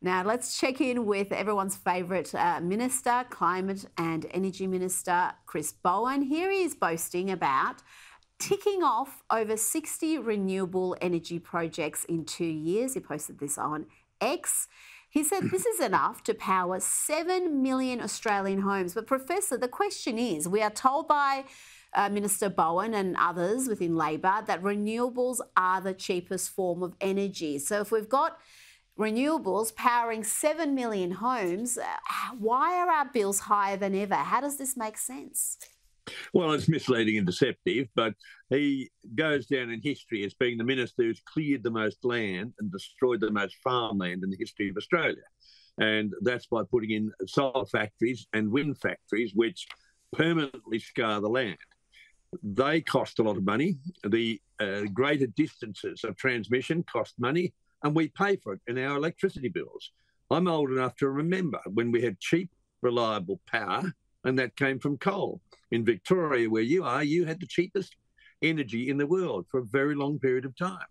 Now, let's check in with everyone's favourite minister, Climate and Energy Minister, Chris Bowen. Here he is boasting about ticking off over 60 renewable energy projects in 2 years. He posted this on X. He said this is enough to power 7 million Australian homes. But, Professor, the question is, we are told by Minister Bowen and others within Labor that renewables are the cheapest form of energy. So if we've got renewables powering 7 million homes, why are our bills higher than ever? How does this make sense? Well, it's misleading and deceptive, but he goes down in history as being the minister who's cleared the most land and destroyed the most farmland in the history of Australia. And that's by putting in solar factories and wind factories, which permanently scar the land. They cost a lot of money. The greater distances of transmission cost money, and we pay for it in our electricity bills. I'm old enough to remember when we had cheap, reliable power, and that came from coal. In Victoria, where you are, you had the cheapest energy in the world for a very long period of time.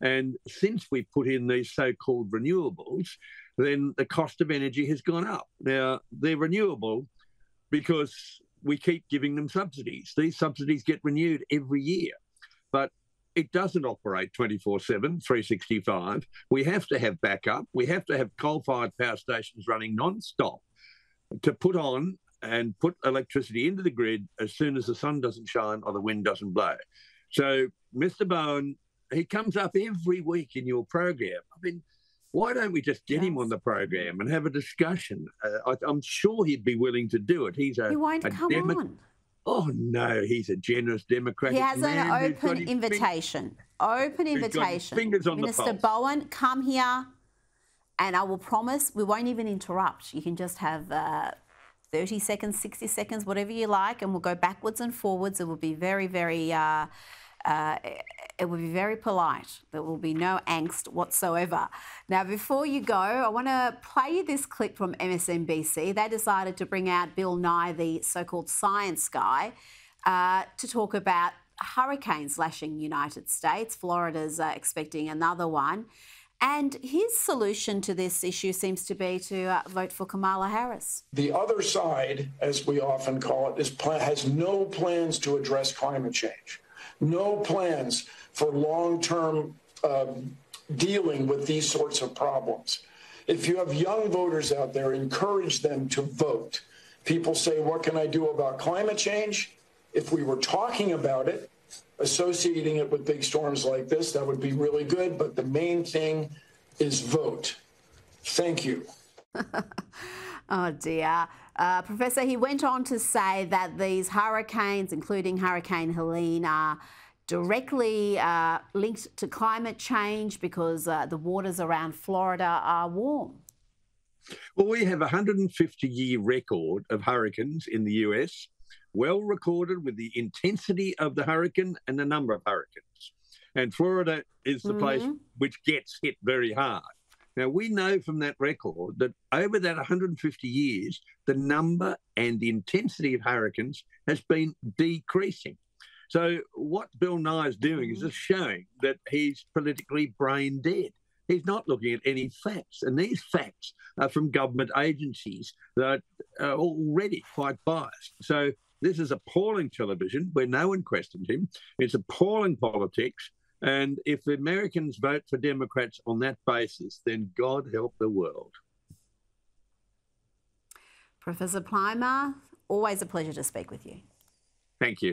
And since we put in these so-called renewables, then the cost of energy has gone up. Now, they're renewable because we keep giving them subsidies. These subsidies get renewed every year. But it doesn't operate 24/7, 365. We have to have backup. We have to have coal-fired power stations running non-stop to put on and put electricity into the grid as soon as the sun doesn't shine or the wind doesn't blow. So Mr. Bowen, he comes up every week in your program. I mean, why don't we just get him on the program and have a discussion? I'm sure he'd be willing to do it. He won't come on. Oh, no, he's a generous Democratic man. He has an open invitation. Open invitation. Fingers on the pulse. Minister Bowen, come here, and I will promise we won't even interrupt. You can just have 30 seconds, 60 seconds, whatever you like, and we'll go backwards and forwards. It will be very, very, it will be very polite. There will be no angst whatsoever. Now, before you go, I want to play you this clip from MSNBC. They decided to bring out Bill Nye, the so-called science guy, to talk about hurricanes lashing United States. Florida's expecting another one. And his solution to this issue seems to be to vote for Kamala Harris. The other side, as we often call it, has no plans to address climate change, no plans for long-term dealing with these sorts of problems. If you have young voters out there, encourage them to vote. People say, what can I do about climate change? If we were talking about it, associating it with big storms like this, that would be really good. But the main thing is vote. Thank you. Oh, dear. Professor, he went on to say that these hurricanes, including Hurricane Helene, are directly linked to climate change because the waters around Florida are warm. Well, we have a 150-year record of hurricanes in the US, well recorded with the intensity of the hurricane and the number of hurricanes. And Florida is the place which gets hit very hard. Now, we know from that record that over that 150 years, the number and the intensity of hurricanes has been decreasing. So what Bill Nye is doing is just showing that he's politically brain dead. He's not looking at any facts. And these facts are from government agencies that are already quite biased. So this is appalling television where no one questioned him. It's appalling politics. And if the Americans vote for Democrats on that basis, then God help the world. Professor Plimer, always a pleasure to speak with you. Thank you.